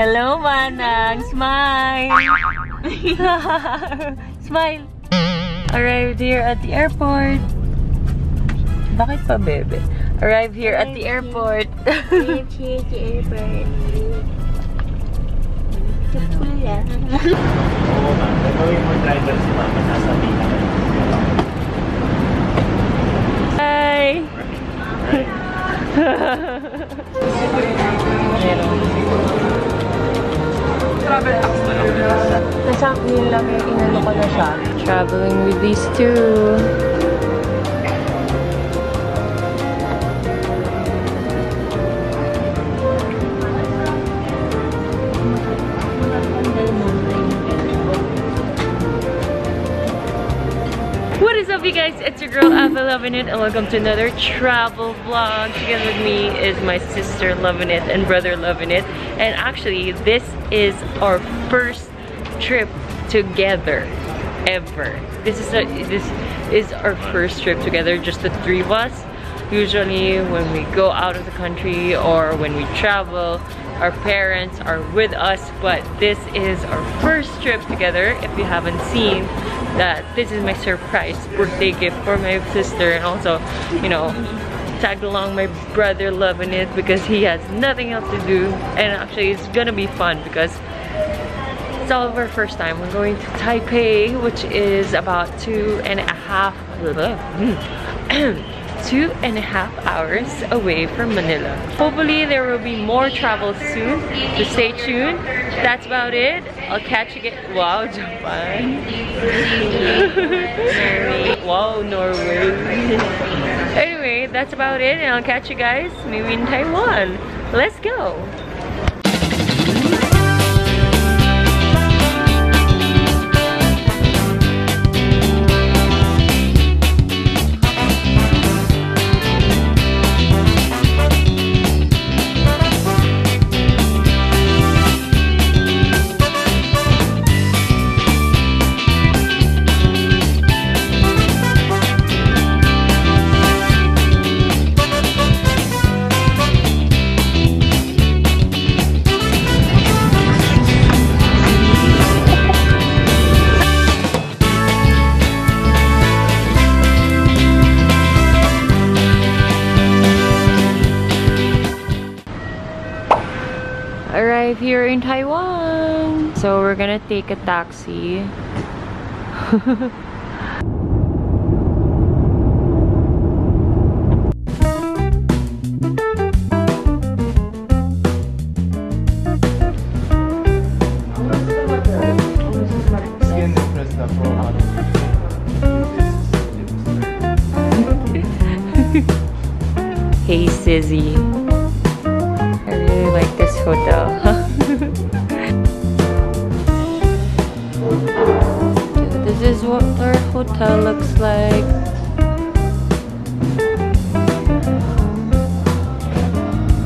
Hello, Manang! Smile! Smile! Arrived here at the airport. Bakit pa, bebe? Arrived here at the airport. Arrived here at the airport. Kapula. Oo, ma'am. Nagawin mo driver si mama. Nasa tina. Hi! Travel apps na lang. Nasang nilang yung inano ko na siya. Traveling with these two. What is up, you guys? It's your girl Ava Lovinit, and welcome to another travel vlog. Together with me is my sister Lovinit and brother Lovinit, and actually this is our first trip together ever. This is our first trip together, just the three of us. Usually when we go out of the country or when we travel, our parents are with us, but this is our first trip together. If you haven't seen that, this is my surprise birthday gift for my sister, and also, you know, tagged along my brother loving it because he has nothing else to do. And actually it's gonna be fun because it's all of our first time. We're going to Taipei, which is about 2.5 hours away from Manila. Hopefully there will be more travel soon, so stay tuned. That's about it. I'll catch you again. Wow, Japan. Wow, Norway. Anyway, that's about it, and I'll catch you guys maybe in Taiwan. Let's go. Here in Taiwan, so we're gonna take a taxi. Hey, Sizzy, I really like this photo. This is what our hotel looks like.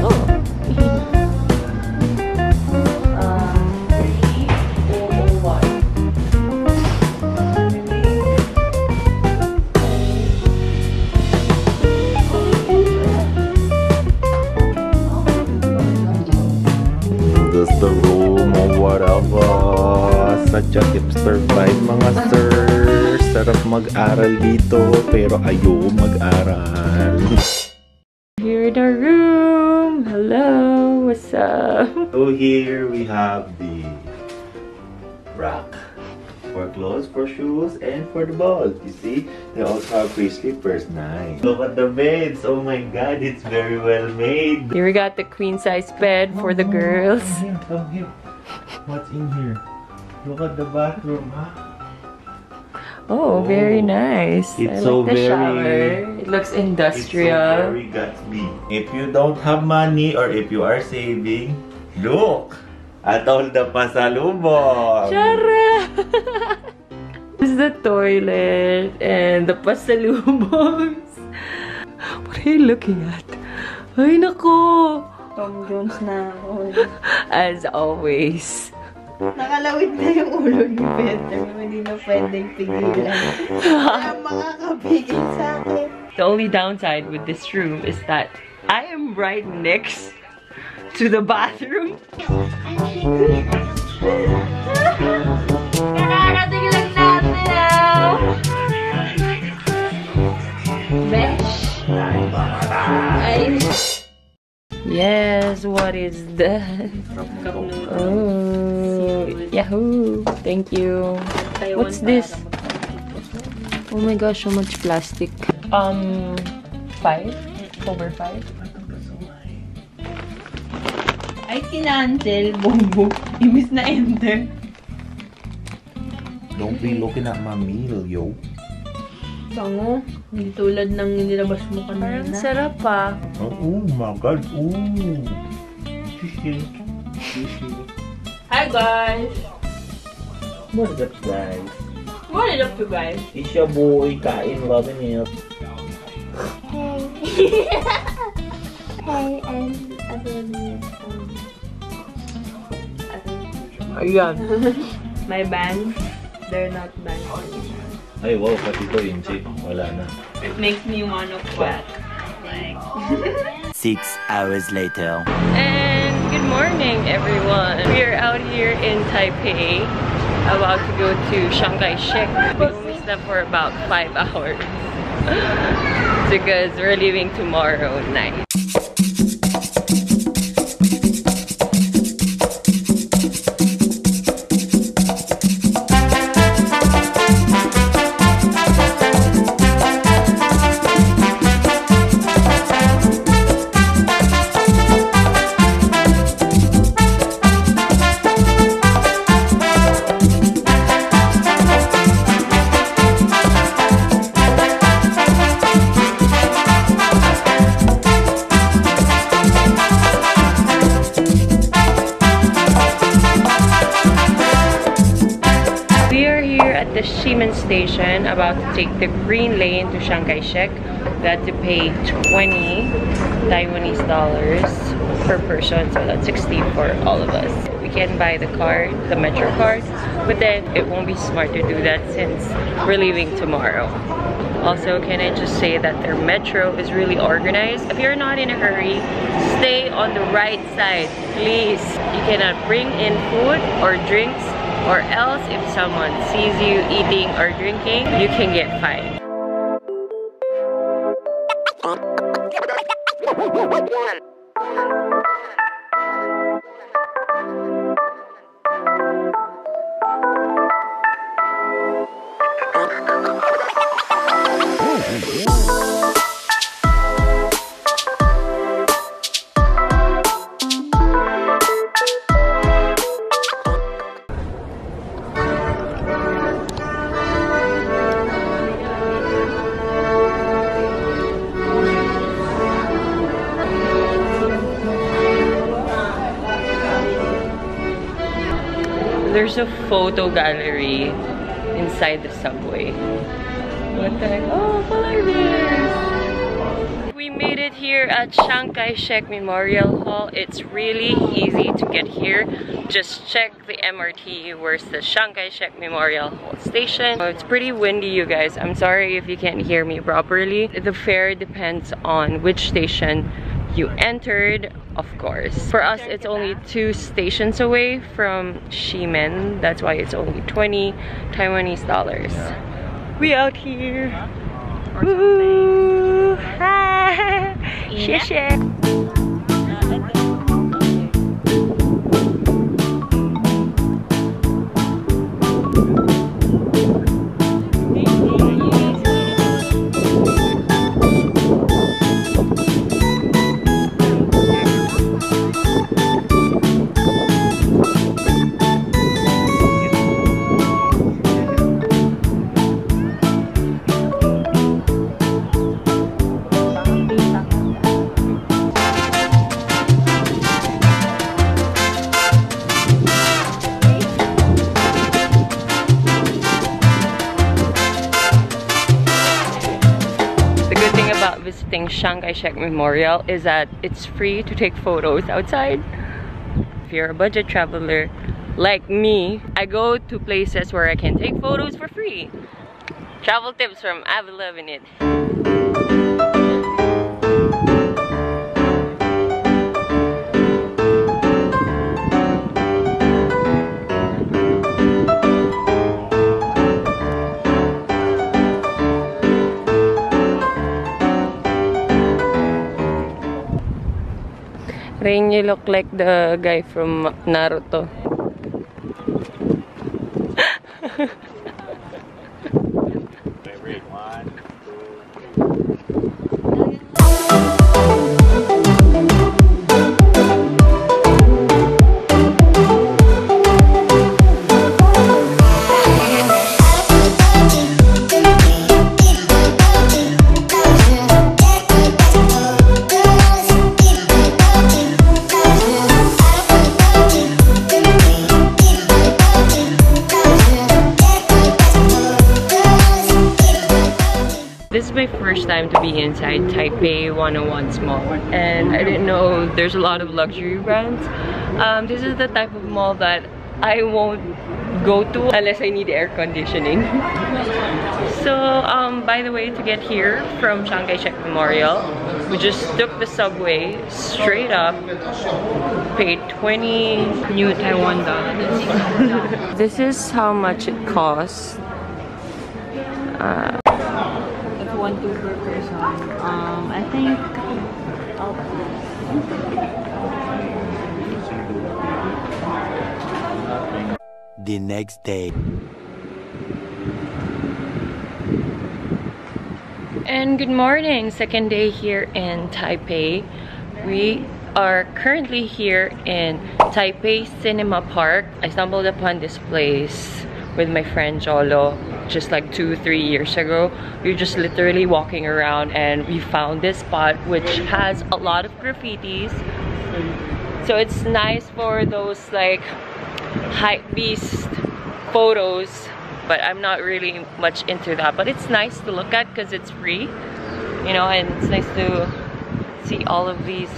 Oh. This is the room or whatever. Such a hipster vibe, mga sir. Sarap mag-aral dito, pero ayaw mag-aral. Here in our room! Hello! What's up? So here we have the rack for clothes, for shoes, and for the balls. You see? They also have free slippers. Nice! Look at the beds! Oh my god, it's very well made! Here we got the queen-size bed for the girls. Come here, what's in here? Look at the bathroom, huh? Oh, very nice. It's so very. It looks industrial. It's so very Gatsby. If you don't have money or if you are saving, look at all the pasalubong. Chara! This is the toilet and the pasalubongs. What are you looking at? Ay nako. Tom Jones na. As always. Nakalawit na yung ulo ni Peter. Hindi na pwedeng pigilan. Kaya makakapigil sa akin. The only downside with this room is that I am right next to the bathroom. Nakarating lang natin now. Bench. Ay. Yes, what is that? Oh, yahoo! Thank you. What's this? Oh my gosh, so much plastic. 5? Over 5? Ay, kinancel, Bongo. Imbis na enter. Don't be looking at my meal, yo. Bango. Hindi tulad ng nilabas mo kanina. Parang sarap pa. Oh, oh my God. Oh. Hi, guys. What is up, guys? What is up, you guys? It's your boy, Kain Lovinit. Hey. Hi, I'm Ayan. My bangs, they're not bangs anymore. Ay, wow, pati ko, Inchi. Wala na. It makes me wanna quack. Like. 6 hours later. And good morning, everyone. We are out here in Taipei. About to go to Chiang Kai-Shek. We slept for about 5 hours. Because we're leaving tomorrow night. The Ximen station, about to take the green lane to Chiang Kai-Shek. We had to pay 20 Taiwanese dollars per person, so that's 60 for all of us. We can buy the card, the metro card, but then it won't be smart to do that since we're leaving tomorrow. Also, can I just say that their metro is really organized? If you're not in a hurry, stay on the right side, please. You cannot bring in food or drinks, or else if someone sees you eating or drinking, you can get fined. There's a photo gallery inside the subway. What the heck? Oh, colors! We made it here at Chiang Kai-Shek Memorial Hall. It's really easy to get here. Just check the MRT. Where's the Chiang Kai-Shek Memorial Hall station? Oh, it's pretty windy, you guys. I'm sorry if you can't hear me properly. The fare depends on which station you entered, of course. For us, it's only 2 stations away from Ximen. That's why it's only 20 Taiwanese dollars. We out here. Woo! Hi! Xie. Visiting Chiang Kai-Shek Memorial is that it's free to take photos outside. If you're a budget traveler like me, I go to places where I can take photos for free. Travel tips from Ava Lovinit. Ring, you look like the guy from Naruto. Time to be inside Taipei 101's mall, and I didn't know there's a lot of luxury brands. This is the type of mall that I won't go to unless I need air conditioning. So by the way, to get here from Chiang Kai-Shek Memorial, we just took the subway straight up, paid 20 new Taiwan dollars. This is how much it costs. One, two per person. I think the next day. And good morning. Second day here in Taipei. We are currently here in Taipei Cinema Park. I stumbled upon this place with my friend Jolo just like 2-3 years ago. We were just literally walking around and we found this spot which has a lot of graffitis, so it's nice for those like hypebeast photos, but I'm not really much into that. But it's nice to look at because it's free, you know, and it's nice to see all of these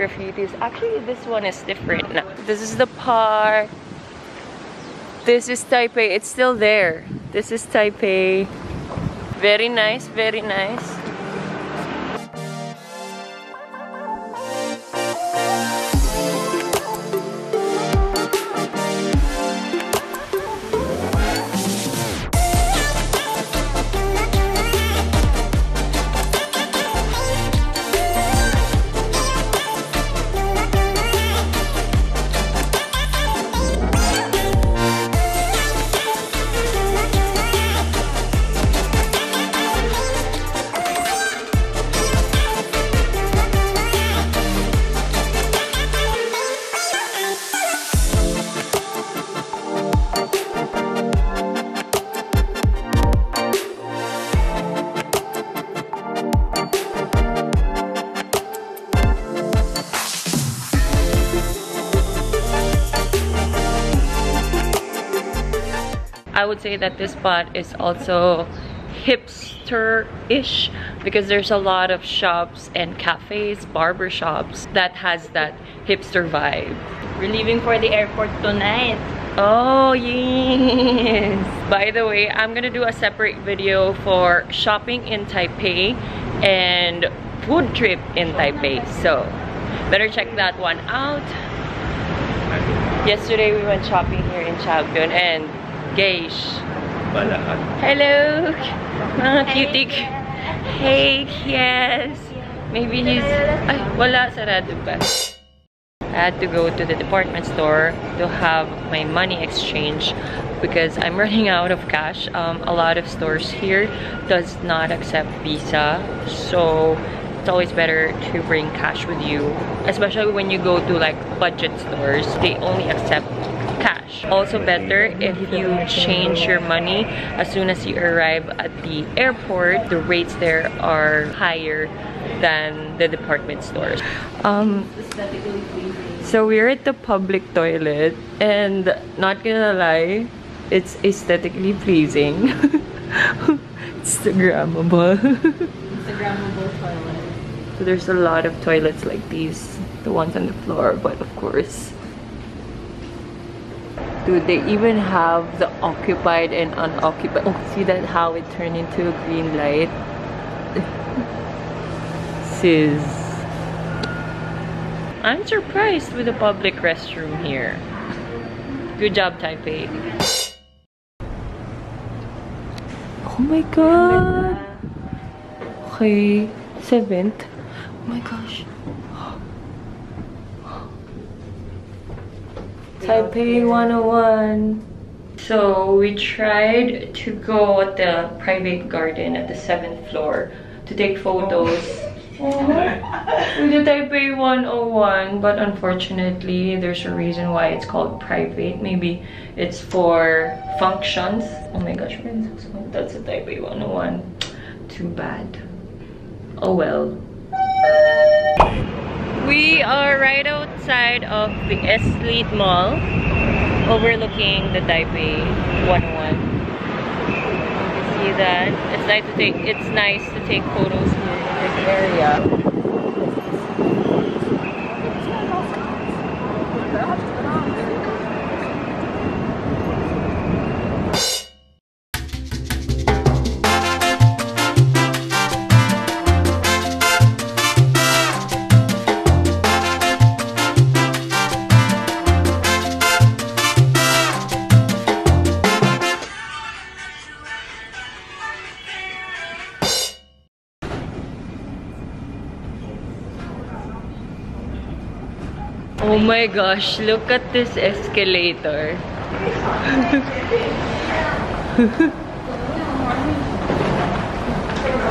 graffitis. Actually this one is different now. This is the park. This is Taipei. It's still there. This is Taipei. Very nice, very nice. I would say that this spot is also hipster-ish because there's a lot of shops and cafes, barber shops that has that hipster vibe. We're leaving for the airport tonight. Oh yes! By the way, I'm gonna do a separate video for shopping in Taipei and food trip in Taipei, so better check that one out. Yesterday we went shopping here in Chaodun and Geish. Hello. Cutie. Hey, yes. Maybe he's... Ay, wala, sarado pa. I had to go to the department store to have my money exchange because I'm running out of cash. A lot of stores here does not accept Visa. So, it's always better to bring cash with you. Especially when you go to like budget stores. They only accept cash. Also better if you change your money as soon as you arrive at the airport. The rates there are higher than the department stores. So we're at the public toilet and not gonna lie, it's aesthetically pleasing. Instagrammable. Instagrammable toilet. So there's a lot of toilets like these, the ones on the floor, but of course. Dude, they even have the occupied and unoccupied. Oh, see that how it turned into a green light? Sis. I'm surprised with the public restroom here. Good job, Taipei. Oh my god. Okay, 7th. Oh my gosh. Taipei 101. So we tried to go at the private garden at the 7th floor to take photos with the Taipei 101, but unfortunately there's a reason why it's called private. Maybe it's for functions. Oh my gosh, that's a Taipei 101. Too bad. Oh well. We are right outside of the Eslite Mall, overlooking the Taipei 101. You see that? It's nice to take photos here in this area. Oh my gosh, look at this escalator.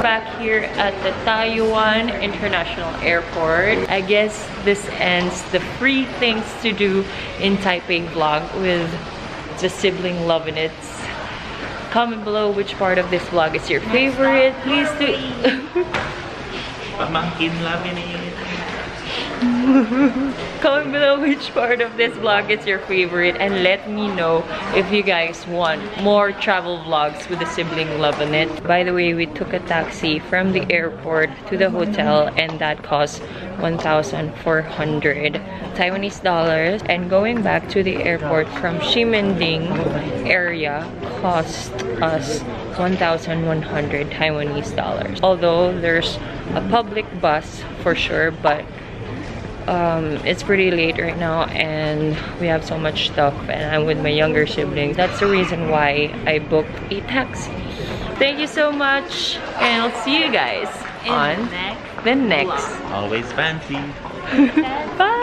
Back here at the Taoyuan International Airport. I guess this ends the free things to do in Taipei vlog with the sibling Lovinits. Comment below which part of this vlog is your favorite. Please do. Pamangkin Lovinit. Comment below which part of this vlog is your favorite, and let me know if you guys want more travel vlogs with the sibling Lovinit. By the way, we took a taxi from the airport to the hotel, and that cost 1,400 Taiwanese dollars. And going back to the airport from Ximending area cost us 1,100 Taiwanese dollars. Although there's a public bus for sure, but it's pretty late right now and we have so much stuff, and I'm with my younger siblings. That's the reason why I booked a taxi. Thank you so much, and I'll see you guys on the next. Always fancy. Bye!